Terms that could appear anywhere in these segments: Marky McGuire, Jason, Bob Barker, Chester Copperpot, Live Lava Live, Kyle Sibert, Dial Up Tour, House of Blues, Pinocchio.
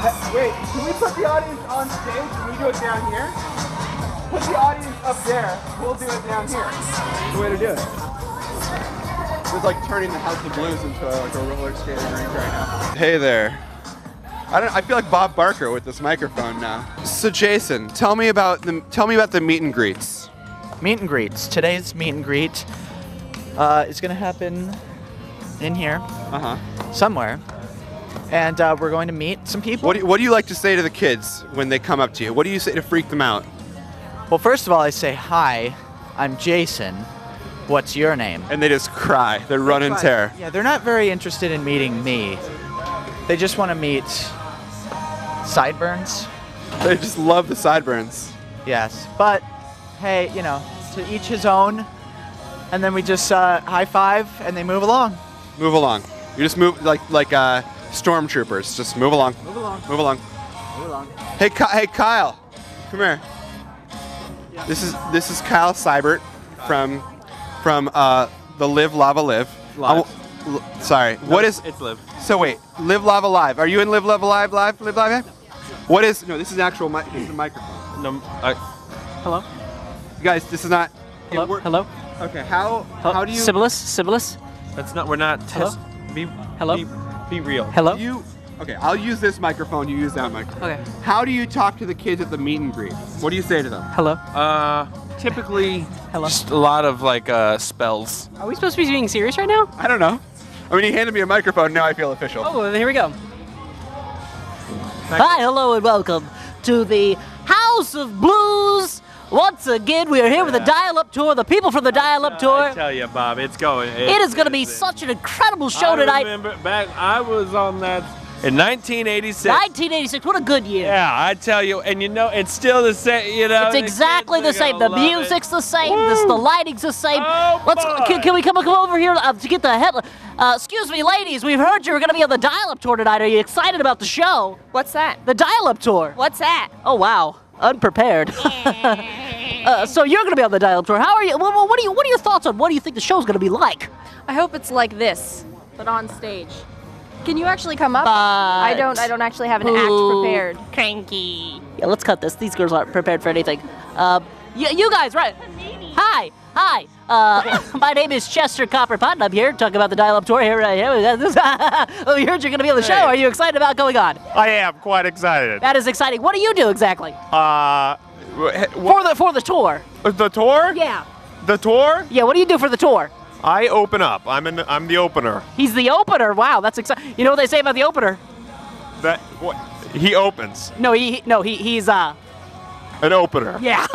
Wait, can we put the audience on stage? Can we do it down here? Put the audience up there. We'll do it down here. That's the way to do it. It's like turning the House of Blues into like a roller skating rink right now. Hey there. I feel like Bob Barker with this microphone now. So Jason, tell me about the meet and greets. Meet and greets. Today's meet and greet is going to happen in here, somewhere, and we're going to meet some people. What do you like to say to the kids when they come up to you? What do you say to freak them out? Well, first of all, I say, "Hi, I'm Jason. What's your name?" And they just cry. They run and tear. Yeah, they're not very interested in meeting me. They just want to meet sideburns. They just love the sideburns. Yes, but hey, you know, to each his own. And then we just high five, and they move along. Move along. You just move like stormtroopers. Just move along. Move along. Move along. Move along. Hey Kyle, come here. Yeah. This is Kyle Sibert from the Live Lava Live. Live. Sorry. No, what is? It's Live. So wait, Live Lava Live. Are you in Live Lava Live? Live Lava Live? Yeah. What is? No, this is an actual microphone. No. Hello. You guys, this is not. Hello. Hello. Okay, how do you... Sybilis? That's not, we're not... Hello? Be real. Hello? Okay, I'll use this microphone, you use that microphone. Okay. How do you talk to the kids at the meet and greet? What do you say to them? Hello? Typically, hello. Just a lot of, spells. Are we supposed to be being serious right now? I don't know. I mean, he handed me a microphone, now I feel official. Oh, well, here we go. Hi, hello, and welcome to the House of Blues. Once again, we are here with the Dial Up Tour, the people from the Dial Up Tour. I tell you, Bob, it's going. It is going to be such an incredible show tonight. I remember back, I was on that in 1986. 1986, what a good year. Yeah, I tell you, and you know, it's still the same, you know. It's exactly the same. The music's the same. The lighting's the same. Oh, let's, can we come over here to get the headline? Excuse me, ladies, we've heard you were going to be on the Dial Up Tour tonight. Are you excited about the show? What's that? The Dial Up Tour. What's that? Oh, wow. Unprepared. So you're going to be on the Dial Up Tour. How are you? What are your thoughts on what do you think the show's going to be like? I hope it's like this, but on stage. Can you actually come up? But I don't actually have an act prepared. Cranky. Yeah, let's cut this. These girls aren't prepared for anything. You guys, right? Hi. My name is Chester Copperpot, and I'm here talking about the Dial Up Tour. We heard you're going to be on the show. Are you excited about going on? I am quite excited. That is exciting. What do you do exactly? For the tour. The tour? Yeah. The tour? Yeah. What do you do for the tour? I open up. I'm the opener. He's the opener. Wow, that's exciting. You know what they say about the opener? That what? He opens. No, he's an opener. Yeah.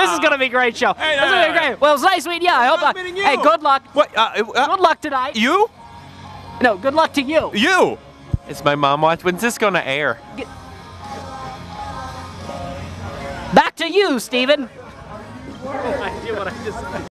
This is gonna be a great show. Hey, this is gonna be great. Well, it's nice meeting you. I hope. Meeting you. Hey, good luck. What? Good luck tonight. You? No, good luck to you. You? It's my mom watch. When's this gonna air? Back to you, Steven. I do what I just.